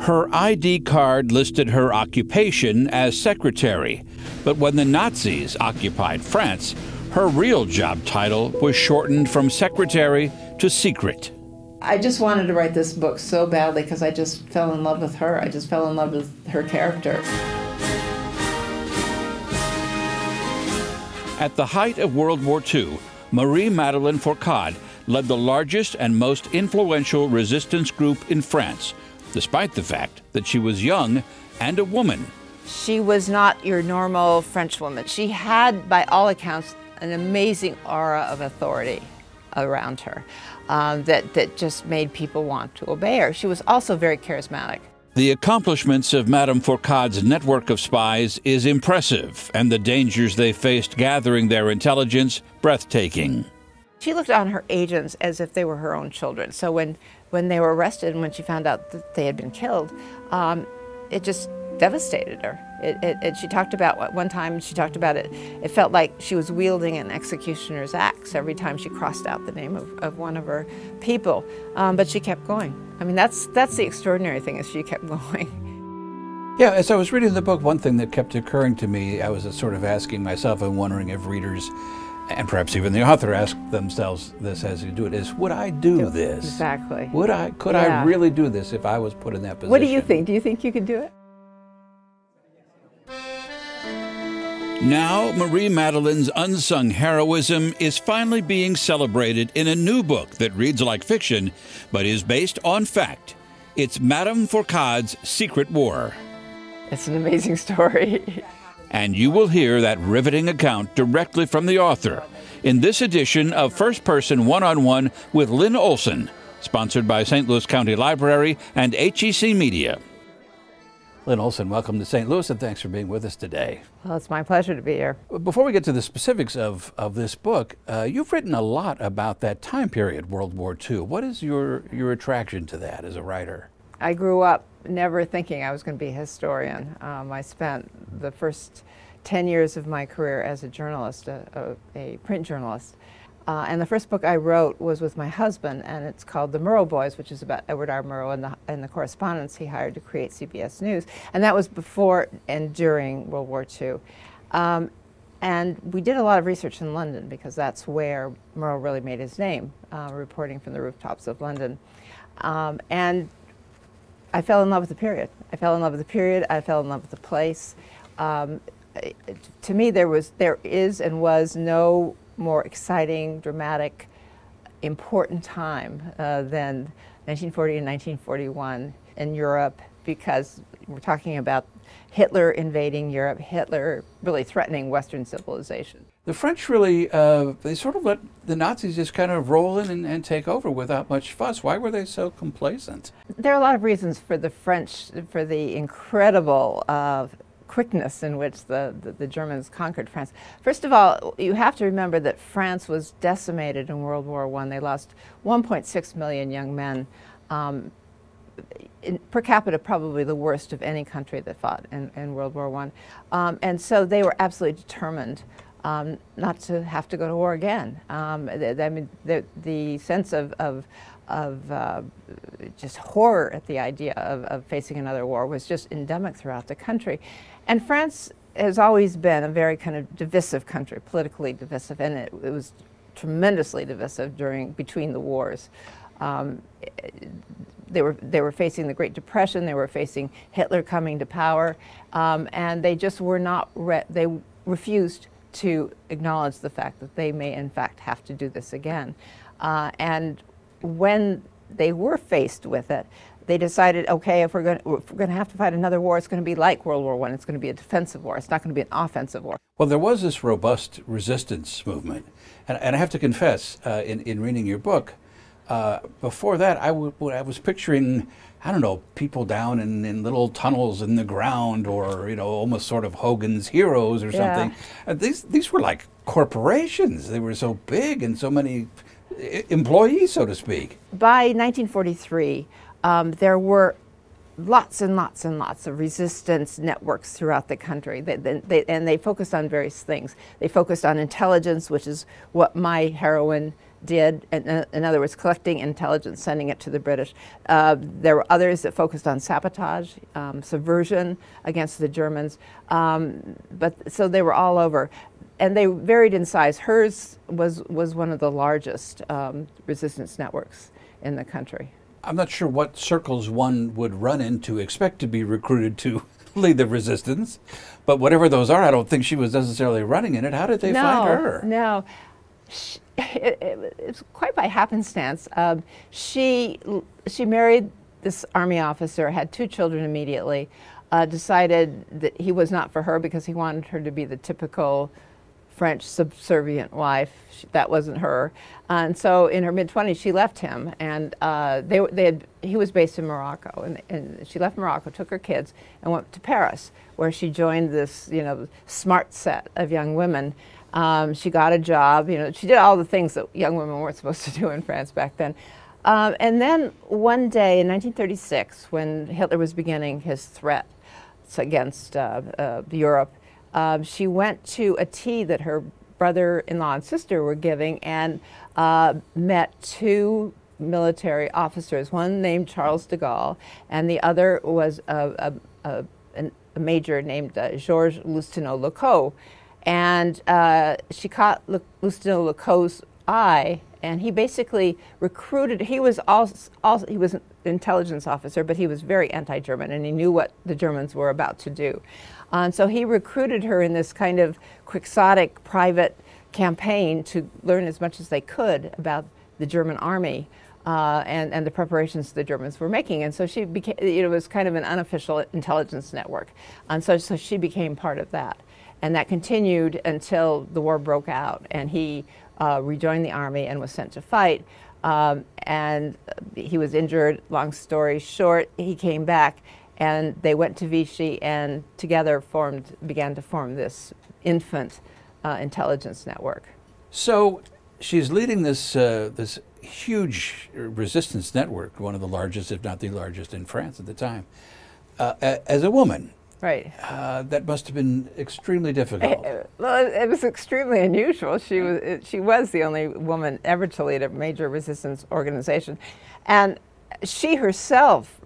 Her ID card listed her occupation as secretary, but when the Nazis occupied France, her real job title was shortened from secretary to secret. I just wanted to write this book so badly because I just fell in love with her. I just fell in love with her character. At the height of World War II, Marie-Madeleine Fourcade led the largest and most influential resistance group in France, despite the fact that she was young and a woman. She was not your normal French woman. She had, by all accounts, an amazing aura of authority around her that just made people want to obey her. She was also very charismatic. The accomplishments of Madame Fourcade's network of spies is impressive, and the dangers they faced gathering their intelligence breathtaking. She looked on her agents as if they were her own children. So when they were arrested and when she found out that they had been killed, it just devastated her. And she talked about, one time she talked about it, it felt like she was wielding an executioner's axe every time she crossed out the name of one of her people. But she kept going. I mean, that's the extraordinary thing, is she kept going. Yeah, as I was reading the book, one thing that kept occurring to me, I was sort of asking myself and wondering if readers, and perhaps even the author, ask themselves this as you do it, is, would I do this? Exactly. Would I, could I really do this if I was put in that position? What do you think? Do you think you could do it? Now, Marie-Madeleine's unsung heroism is finally being celebrated in a new book that reads like fiction, but is based on fact. It's Madame Fourcade's Secret War. It's an amazing story. And you will hear that riveting account directly from the author in this edition of First Person One-on-One with Lynne Olson, sponsored by St. Louis County Library and HEC Media. Lynne Olson, welcome to St. Louis, and thanks for being with us today. Well, it's my pleasure to be here. Before we get to the specifics of this book, you've written a lot about that time period, World War II. What is your attraction to that as a writer? I grew up never thinking I was going to be a historian. I spent the first 10 years of my career as a journalist, a print journalist. And the first book I wrote was with my husband, and it's called The Murrow Boys, which is about Edward R. Murrow and the correspondents he hired to create CBS News. And that was before and during World War II. And we did a lot of research in London, because that's where Murrow really made his name, reporting from the rooftops of London. And I fell in love with the period. I fell in love with the period. I fell in love with the place. To me, there is and was no more exciting, dramatic, important time than 1940 and 1941 in Europe, because we're talking about Hitler invading Europe, Hitler really threatening Western civilization. The French really, they sort of let the Nazis just kind of roll in and take over without much fuss. Why were they so complacent? There are a lot of reasons for the French, for the incredible quickness in which the Germans conquered France. First of all, you have to remember that France was decimated in World War I. They lost 1.6 million young men, per capita probably the worst of any country that fought in World War I. And so they were absolutely determined not to have to go to war again. I mean, the sense of just horror at the idea of facing another war was just endemic throughout the country. And France has always been a very kind of divisive country, politically divisive, and it was tremendously divisive between the wars. They were facing the Great Depression, they were facing Hitler coming to power, and they just were not, they refused to acknowledge the fact that they may in fact have to do this again. And when they were faced with it, they decided, okay, if we're going to have to fight another war, it's going to be like World War I. It's going to be a defensive war. It's not going to be an offensive war. Well, there was this robust resistance movement. And I have to confess, in reading your book, before that, I was picturing, I don't know, people down in little tunnels in the ground, or, you know, almost sort of Hogan's Heroes or something. And these were like corporations. They were so big and so many employees, so to speak. By 1943, there were lots and lots and lots of resistance networks throughout the country, and they focused on various things. They focused on intelligence, which is what my heroine did, in other words, collecting intelligence, sending it to the British. There were others that focused on sabotage, subversion against the Germans, but so they were all over. And they varied in size. Hers was one of the largest resistance networks in the country. I'm not sure what circles one would run in to expect to be recruited to lead the resistance, but whatever those are, I don't think she was necessarily running in it. How did they find her? No, it's quite by happenstance. She married this army officer, had two children immediately, decided that he was not for her because he wanted her to be the typical French subservient wife. That wasn't her. And so in her mid-20s, she left him. And he was based in Morocco. And she left Morocco, took her kids, and went to Paris, where she joined this, you know, smart set of young women. She got a job. You know, she did all the things that young women weren't supposed to do in France back then. And then one day in 1936, when Hitler was beginning his threats against Europe, she went to a tea that her brother-in-law and sister were giving, and met two military officers, one named Charles de Gaulle, and the other was a major named Georges Loustaunau-Lacau. And she caught Loustaunau-Lacau's eye, and he basically recruited. He was an intelligence officer, but he was very anti-German, and he knew what the Germans were about to do. So he recruited her in this kind of quixotic private campaign to learn as much as they could about the German army and the preparations the Germans were making. And so she became, it was kind of an unofficial intelligence network. And so she became part of that. And that continued until the war broke out and he rejoined the army and was sent to fight. And he was injured, long story short, he came back. And they went to Vichy and together began to form this infant intelligence network. So she's leading this, this huge resistance network, one of the largest, if not the largest in France at the time, as a woman. Right. That must have been extremely difficult. Well, it was extremely unusual. She was the only woman ever to lead a major resistance organization. And she herself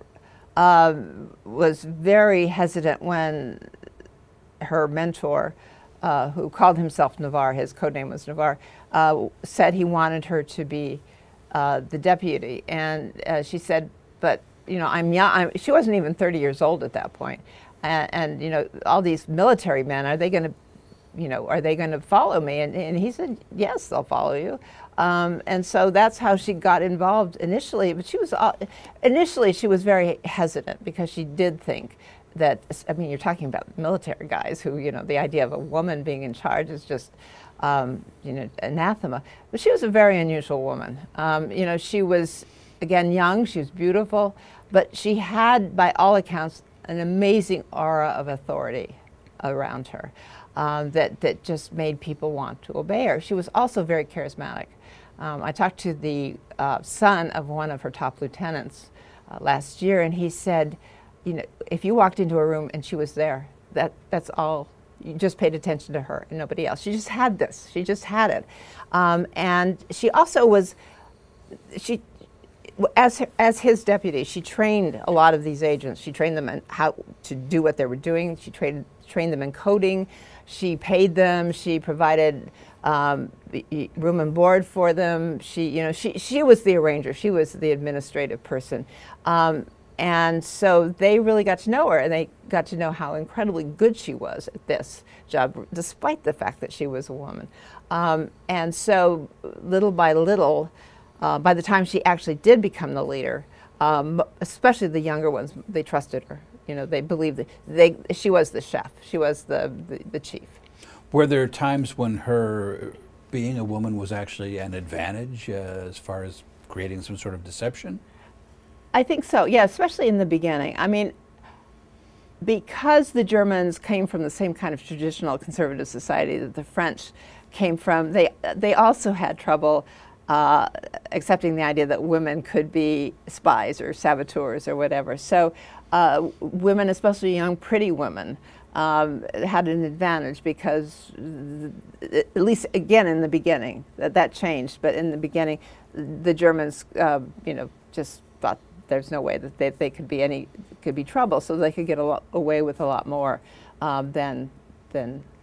was very hesitant when her mentor, who called himself Navarre, his code name was Navarre, said he wanted her to be the deputy. And she said, but, you know, I'm young. She wasn't even 30 years old at that point. And you know, all these military men, are they going to, you know, are they going to follow me? And he said, yes, they'll follow you. And so that's how she got involved initially, but she was, initially she was very hesitant because she did think that, I mean, you're talking about military guys who, you know, the idea of a woman being in charge is just, you know, anathema. But she was a very unusual woman. You know, she was, again, young, she was beautiful, but she had, by all accounts, an amazing aura of authority around her that just made people want to obey her. She was also very charismatic. I talked to the son of one of her top lieutenants last year, and he said, you know, if you walked into a room and she was there, that's all. You just paid attention to her and nobody else. She just had this. She just had it. And she also was, as his deputy, she trained a lot of these agents. She trained them in how to do what they were doing. She trained them in coding. She paid them. She provided room and board for them. She, you know, she was the arranger. She was the administrative person. And so they really got to know her, and they got to know how incredibly good she was at this job, despite the fact that she was a woman. And so little by little, by the time she actually did become the leader, especially the younger ones, they trusted her. You know, they believed that she was the chef. She was the chief. Were there times when her being a woman was actually an advantage as far as creating some sort of deception? I think so, yeah, especially in the beginning. I mean, because the Germans came from the same kind of traditional conservative society that the French came from, they also had trouble accepting the idea that women could be spies or saboteurs or whatever. So women, especially young, pretty women, had an advantage because, at least again in the beginning, that changed. But in the beginning, the Germans, you know, just thought there's no way that they could be trouble, so they could get away with a lot more than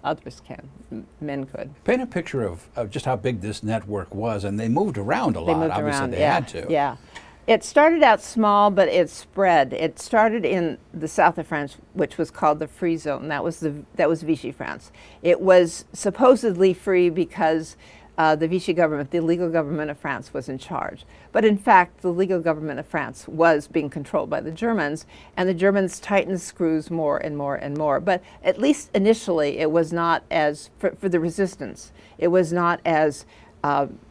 others can, men could. Paint a picture of just how big this network was, and they moved around a lot. They moved obviously around. They had to. Yeah. It started out small, but it spread. It started in the south of France, which was called the Free Zone. That was Vichy France. It was supposedly free because the Vichy government, the legal government of France, was in charge. But in fact, the legal government of France was being controlled by the Germans, and the Germans tightened the screws more and more and more. But at least initially, it was not as, for the resistance, it was not as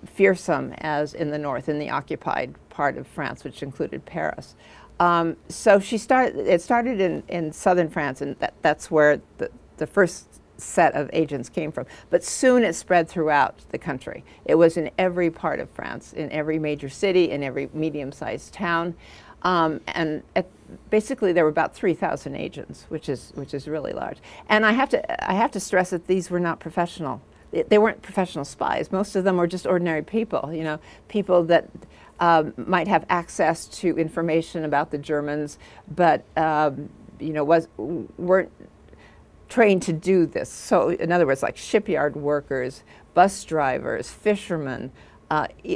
fearsome as in the north, in the occupied part of France, which included Paris. So it started in southern France, and that's where the first set of agents came from. But soon it spread throughout the country. It was in every part of France, in every major city, in every medium-sized town. And basically there were about 3,000 agents, which is really large. And I have to stress that these were not professional. They weren't professional spies. Most of them were just ordinary people, you know, people that might have access to information about the Germans, but you know, weren't trained to do this. So, in other words, like shipyard workers, bus drivers, fishermen,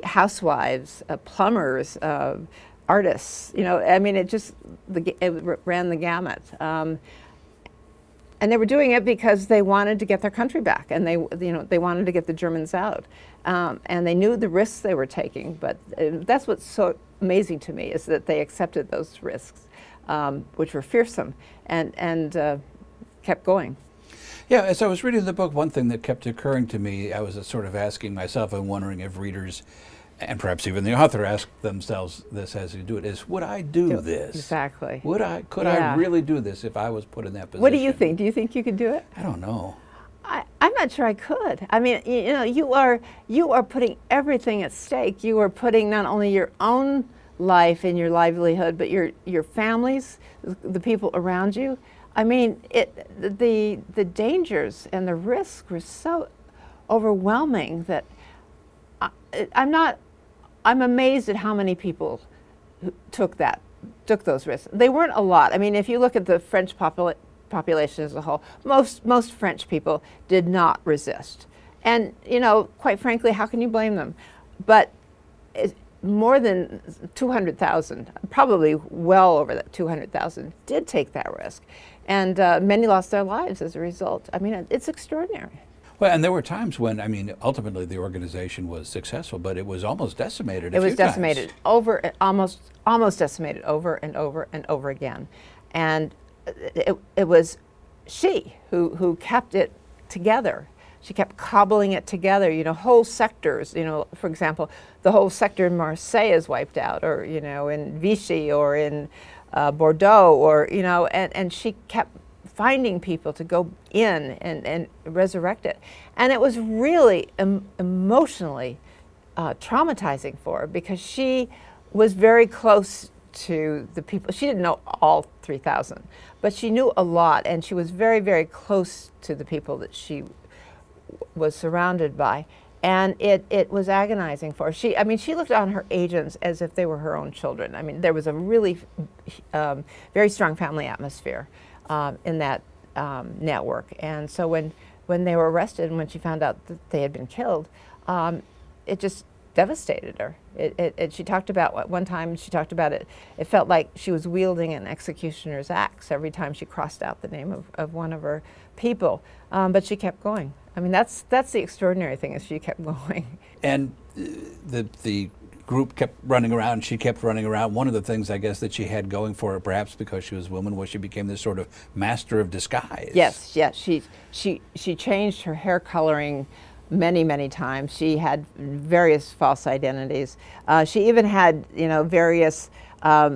housewives, plumbers, artists. You know, I mean, it ran the gamut. And they were doing it because they wanted to get their country back, and they wanted to get the Germans out, and they knew the risks they were taking. But that's what's so amazing to me, is that they accepted those risks, which were fearsome, and kept going. Yeah, as I was reading the book, one thing that kept occurring to me, I was sort of asking myself and wondering if readers, and perhaps even the author, asked themselves this as you do it, is would I do this? Exactly. Could I really do this if I was put in that position? What do you think? Do you think you could do it? I don't know. I'm not sure I could. I mean, you know, you are putting everything at stake. You are putting not only your own life and your livelihood, but your families, the people around you. I mean, the dangers and the risks were so overwhelming that I'm amazed at how many people took those risks. They weren't a lot. I mean, if you look at the French population as a whole, most French people did not resist. And, you know, quite frankly, how can you blame them? But more than 200,000, probably well over that 200,000, did take that risk. And many lost their lives as a result. I mean, it's extraordinary. Well, and there were times when, I mean, ultimately the organization was successful, but it was almost decimated. It was decimated over, almost decimated over and over and over again. And it was she who kept it together. She kept cobbling it together, you know, whole sectors, you know, for example, the whole sector in Marseille is wiped out, or, you know, in Vichy, or in Bordeaux, or, you know, and she kept finding people to go in and resurrect it. And it was really emotionally traumatizing for her, because she was very close to the people. She didn't know all 3,000, but she knew a lot, and she was very, very close to the people that she was surrounded by, and it was agonizing for her. She, I mean, she looked on her agents as if they were her own children. I mean, there was a really very strong family atmosphere in that network, and so when they were arrested and when she found out that they had been killed, it just devastated her. She talked about, at one time she talked about it, it felt like she was wielding an executioner's axe every time she crossed out the name of one of her people, but she kept going. I mean, that's the extraordinary thing, is she kept going. And the group kept running around, she kept running around. One of the things, I guess, that she had going for her, perhaps because she was a woman, was she became this sort of master of disguise. Yes, yes. She changed her hair coloring many, many times. She had various false identities. She even had, you know, various, I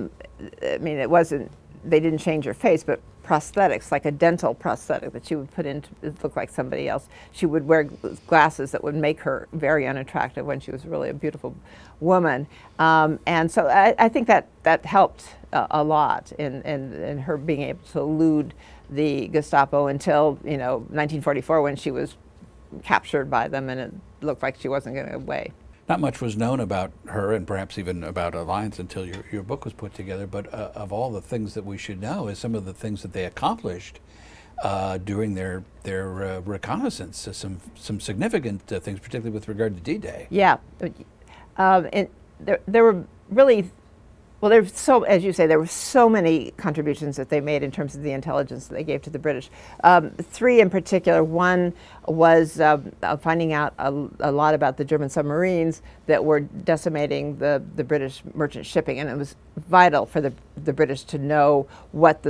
mean, it wasn't, they didn't change her face, but prosthetics, like a dental prosthetic that she would put in to look like somebody else. She would wear glasses that would make her very unattractive when she was really a beautiful woman. And so I think that helped a lot in her being able to elude the Gestapo until, you know, 1944, when she was captured by them and it looked like she wasn't going to get away. Not much was known about her, and perhaps even about Alliance, until your book was put together, but of all the things that we should know is some of the things that they accomplished during their reconnaissance, some significant things, particularly with regard to D-Day. Yeah, and there were really, well, there's so, as you say, there were so many contributions that they made in terms of the intelligence that they gave to the British. Three in particular. One was finding out a lot about the German submarines that were decimating the British merchant shipping, and it was vital for the British to know what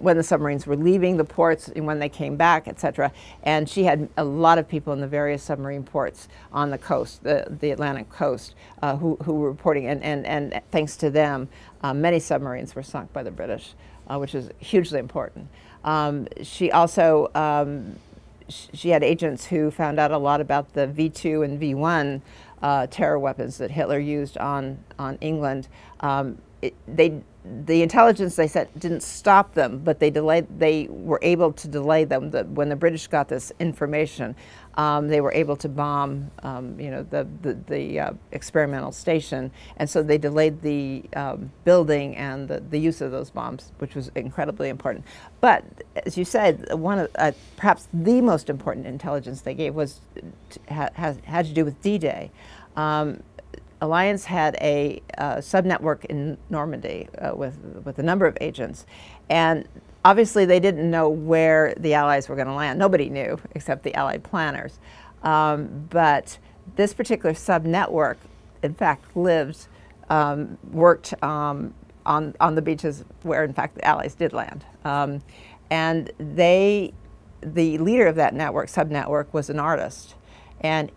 when the submarines were leaving the ports and when they came back, etc. And she had a lot of people in the various submarine ports on the coast, the Atlantic coast, who were reporting, and thanks to them, many submarines were sunk by the British, which is hugely important. She also she had agents who found out a lot about the V2 and V1 terror weapons that Hitler used on England. The intelligence, they said, didn't stop them, but they were able to delay them. When the British got this information, they were able to bomb, you know, the experimental station, and so they delayed the building and the use of those bombs, which was incredibly important. But as you said, one of perhaps the most important intelligence they gave was had to do with D-Day. Alliance had a sub-network in Normandy with a number of agents, and obviously they didn't know where the Allies were going to land. Nobody knew except the Allied planners. But this particular sub-network, in fact, lived, worked on the beaches where, in fact, the Allies did land. And the leader of that network, sub-network, was an artist, and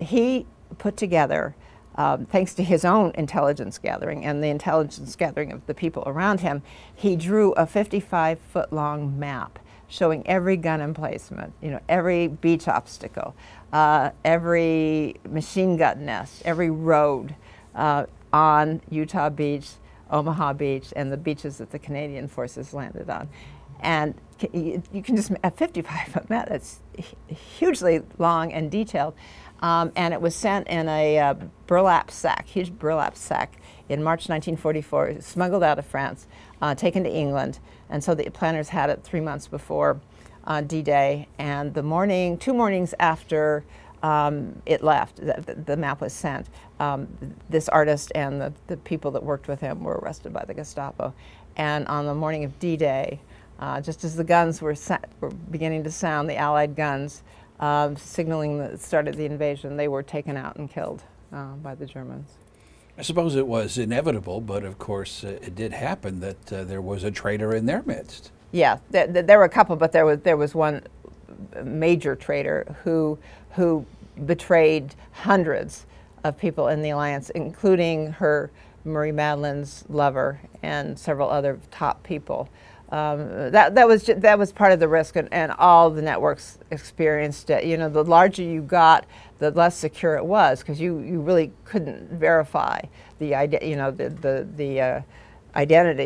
he put together, thanks to his own intelligence gathering and the intelligence gathering of the people around him, he drew a 55-foot-long map showing every gun emplacement, you know, every beach obstacle, every machine gun nest, every road on Utah Beach, Omaha Beach, and the beaches that the Canadian forces landed on. And you can just, a 55-foot map, that's hugely long and detailed. And it was sent in a burlap sack, huge burlap sack, in March 1944, smuggled out of France, taken to England. And so the planners had it 3 months before D-Day. And the morning, 2 mornings after it left, the map was sent, this artist and the people that worked with him were arrested by the Gestapo. And on the morning of D-Day, just as the guns were beginning to sound, the Allied guns, signaling the start of the invasion, they were taken out and killed by the Germans. I suppose it was inevitable, but of course it did happen that there was a traitor in their midst. Yeah, there were a couple, but there was one major traitor who betrayed hundreds of people in the Alliance, including her Marie-Madeleine's lover and several other top people. That was part of the risk, and all the networks experienced it. You know, the larger you got, the less secure it was, because you really couldn't verify the identity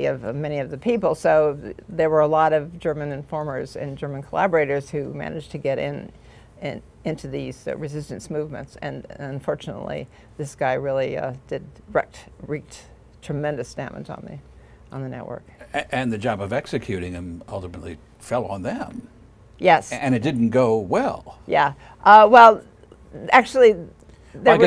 of many of the people. So there were a lot of German informers and German collaborators who managed to get into these resistance movements, and unfortunately, this guy really wreaked tremendous damage on the network. And the job of executing him ultimately fell on them. Yes. And it didn't go well. Yeah. Well, actually, there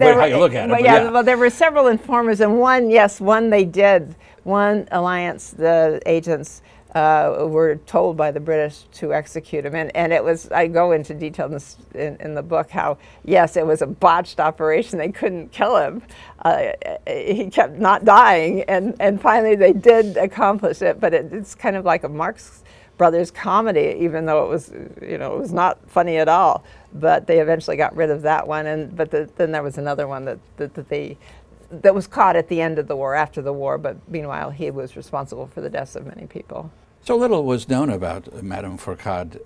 were several informers, and one they did. One Alliance, the agents were told by the British to execute him, and it was, I go into detail in the book how, yes, it was a botched operation. They couldn't kill him. He kept not dying, and finally they did accomplish it, but it's kind of like a Marx Brothers comedy, even though it was, you know, it was not funny at all, but they eventually got rid of that one, but then there was another one that was caught at the end of the war, after the war, but meanwhile he was responsible for the deaths of many people. So little was known about Madame Fourcade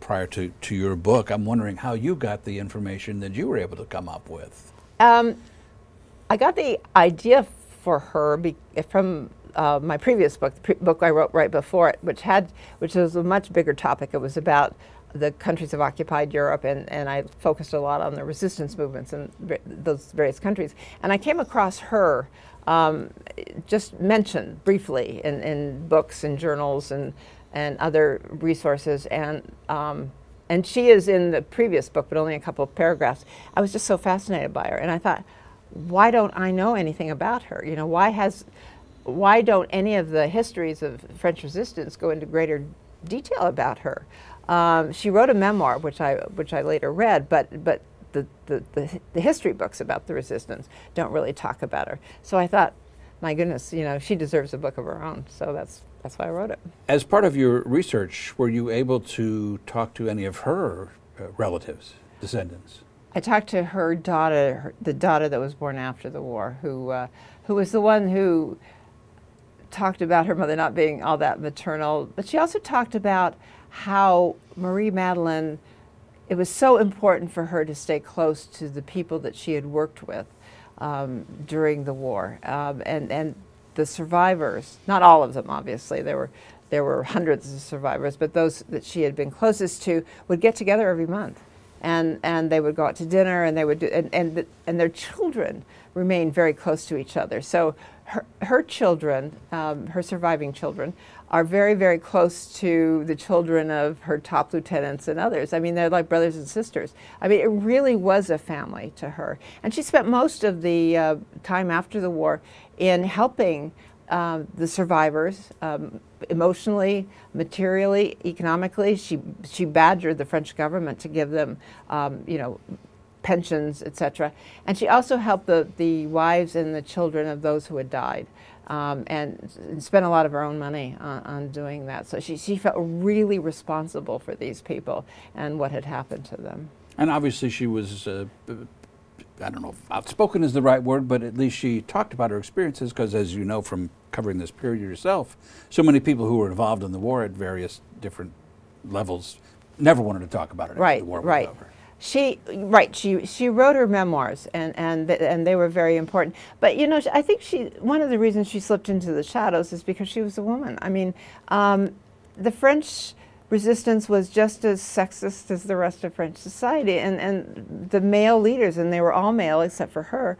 prior to your book. I'm wondering how you got the information that you were able to come up with. I got the idea for her from my previous book, the book I wrote right before it, which was a much bigger topic. It was about the countries of occupied Europe, and I focused a lot on the resistance movements in those various countries. And I came across her just mentioned briefly in books and journals and other resources, and she is in the previous book, but only a couple of paragraphs. I was just so fascinated by her, and I thought, why don't I know anything about her? You know, why don't any of the histories of French resistance go into greater detail about her? She wrote a memoir, which I later read, but the history books about the resistance don't really talk about her. So I thought, my goodness, you know, she deserves a book of her own. So that's why I wrote it. As part of your research, were you able to talk to any of her relatives, descendants? I talked to her daughter, the daughter that was born after the war, who was the one who talked about her mother not being all that maternal, but she also talked about how Marie-Madeleine, it was so important for her to stay close to the people that she had worked with during the war, and the survivors, not all of them obviously, there were hundreds of survivors, but those that she had been closest to would get together every month. And they would go out to dinner, and they would do, and their children remained very close to each other. So her children, her surviving children, are very, very close to the children of her top lieutenants and others. I mean, they're like brothers and sisters. I mean, it really was a family to her. And she spent most of the time after the war in helping the survivors, emotionally, materially, economically. She badgered the French government to give them, you know, pensions, etc. And she also helped the wives and the children of those who had died, and spent a lot of her own money on doing that. So she felt really responsible for these people and what had happened to them. And obviously she was, I don't know if outspoken is the right word, but at least she talked about her experiences, because as you know from covering this period yourself, so many people who were involved in the war at various different levels never wanted to talk about it after the war was over. She wrote her memoirs, and they were very important. But you know, I think one of the reasons she slipped into the shadows is because she was a woman. I mean, the French resistance was just as sexist as the rest of French society, and the male leaders, and they were all male except for her,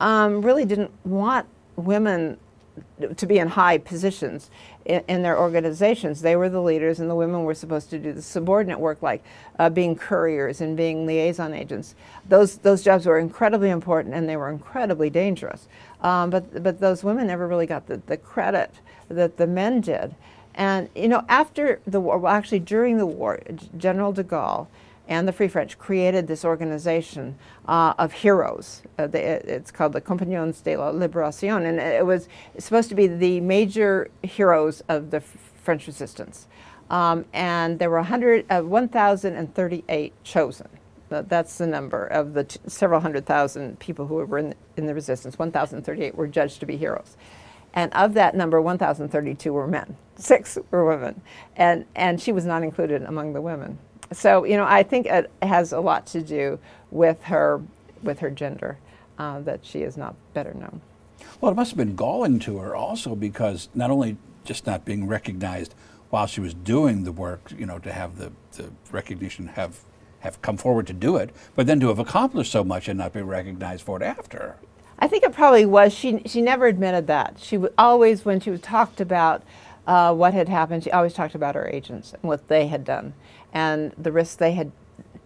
really didn't want women to be in high positions in their organizations. They were the leaders, and the women were supposed to do the subordinate work, like being couriers and being liaison agents. Those jobs were incredibly important, and they were incredibly dangerous. But those women never really got the credit that the men did. And, you know, after the war, well, actually during the war, General de Gaulle and the Free French created this organization of heroes. It's called the Compagnons de la Liberation, and it was supposed to be the major heroes of the French resistance. And there were 1,038 chosen. That's the number of the several hundred thousand people who were in the resistance. 1,038 were judged to be heroes. And of that number, 1,032 were men, 6 were women, and she was not included among the women. So, you know, I think it has a lot to do with her gender, that she is not better known. Well, it must have been galling to her also, because not only just not being recognized while she was doing the work, you know, to have the recognition, have come forward to do it, but then to have accomplished so much and not be recognized for it after. I think it probably was. She never admitted that. She always, when she talked about what had happened, she always talked about her agents and what they had done and the risks they had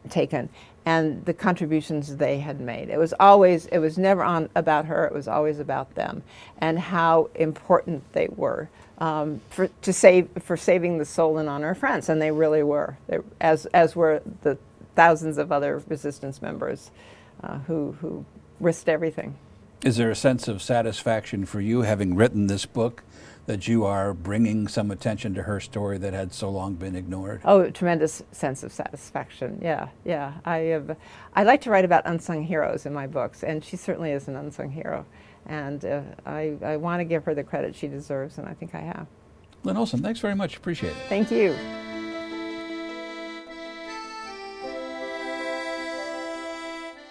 taken and the contributions they had made. It was always, it was never about her, it was always about them and how important they were for saving the soul and honor of France. And they really were, as were the thousands of other resistance members who risked everything. Is there a sense of satisfaction for you, having written this book, that you are bringing some attention to her story that had so long been ignored? Oh, a tremendous sense of satisfaction. Yeah, yeah. I like to write about unsung heroes in my books, and she certainly is an unsung hero. And I want to give her the credit she deserves, and I think I have. Lynne Olson, thanks very much. Appreciate it. Thank you.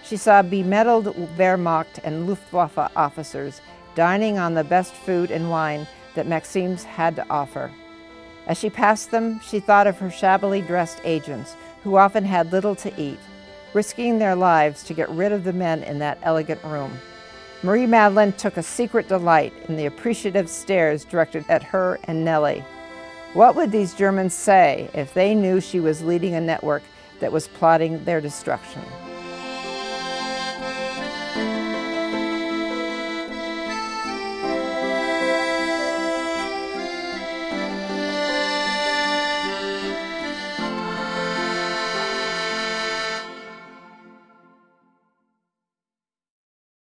She saw bemedaled Wehrmacht and Luftwaffe officers dining on the best food and wine that Maxime's had to offer. As she passed them, she thought of her shabbily dressed agents, who often had little to eat, risking their lives to get rid of the men in that elegant room. Marie-Madeleine took a secret delight in the appreciative stares directed at her and Nellie. What would these Germans say if they knew she was leading a network that was plotting their destruction?